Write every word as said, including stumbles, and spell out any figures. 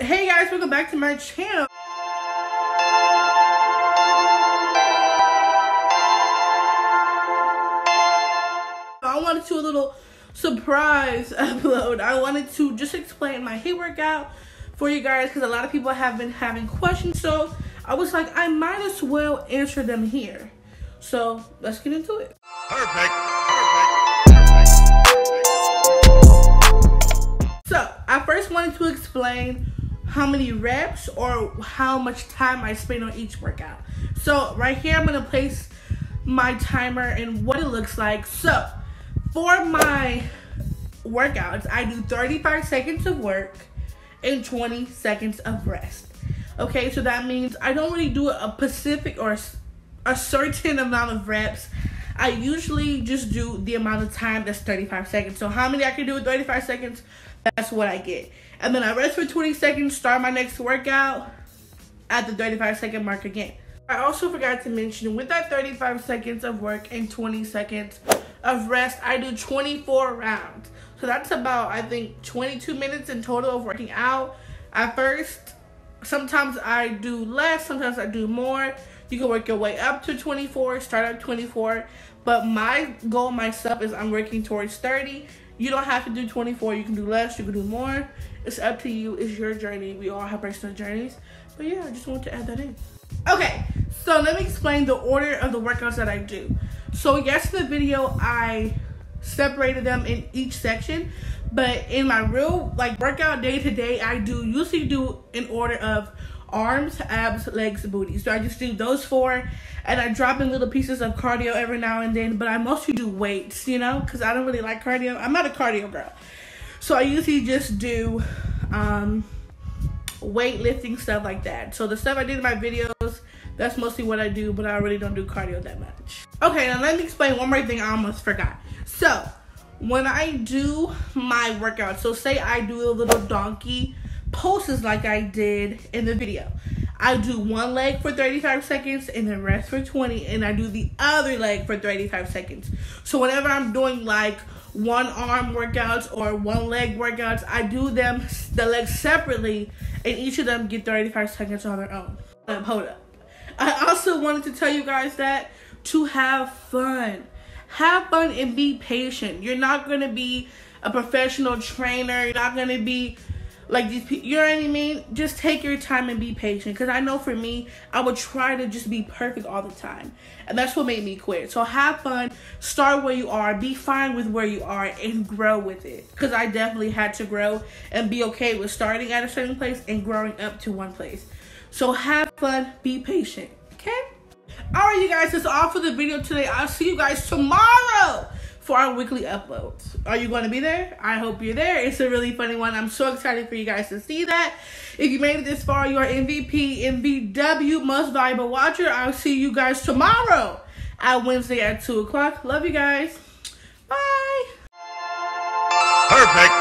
Hey guys, welcome back to my channel. I wanted to do a little surprise upload. I wanted to just explain my H I I T workout for you guys because a lot of people have been having questions. So I was like, I might as well answer them here. So let's get into it. Perfect. Perfect. Perfect. So I first wanted to explain how many reps or how much time I spend on each workout. So right here, I'm gonna place my timer and what it looks like. So for my workouts, I do thirty-five seconds of work and twenty seconds of rest. Okay, so that means I don't really do a specific or a certain amount of reps. I usually just do the amount of time that's thirty-five seconds. So how many I can do in thirty-five seconds, that's what I get. And then I rest for twenty seconds, start my next workout at the thirty-five second mark again. I also forgot to mention, with that thirty-five seconds of work and twenty seconds of rest, I do twenty-four rounds. So that's about, I think, twenty-two minutes in total of working out. At first, sometimes I do less, sometimes I do more. You can work your way up to twenty-four, start at twenty-four. But my goal myself is I'm working towards thirty. You don't have to do twenty-four. You can do less, you can do more. It's up to you. It's your journey. We all have personal journeys. But yeah, I just want to add that in. Okay, so let me explain the order of the workouts that I do. So yes, in the video, I separated them in each section. But in my real like workout day to day, I do usually do in order of arms, abs, legs, booty. So I just do those four, and I drop in little pieces of cardio every now and then, but I mostly do weights, you know, because I don't really like cardio. I'm not a cardio girl. So I usually just do um, weightlifting, stuff like that. So the stuff I did in my videos, that's mostly what I do, but I really don't do cardio that much. Okay, now let me explain one more thing I almost forgot. So when I do my workout, so say I do a little donkey poses like I did in the video, I do one leg for thirty-five seconds and then rest for twenty, and I do the other leg for thirty-five seconds. So whenever I'm doing like one arm workouts or one leg workouts, I do them, the legs separately, and each of them get thirty-five seconds on their own. Um, hold up, I also wanted to tell you guys that to have fun have fun and be patient. You're not going to be a professional trainer, you're not going to be like these people, you know what I mean? Just take your time and be patient. Because I know for me, I would try to just be perfect all the time. And that's what made me quit. So have fun. Start where you are. Be fine with where you are and grow with it. Because I definitely had to grow and be okay with starting at a certain place and growing up to one place. So have fun. Be patient. Okay? Alright, you guys. That's all for the video today. I'll see you guys tomorrow for our weekly uploads. Are you going to be there? I hope you're there. It's a really funny one. I'm so excited for you guys to see that. If you made it this far, you are M V P, M V W, Most Valuable Watcher. I'll see you guys tomorrow at Wednesday at two o'clock. Love you guys. Bye. Perfect.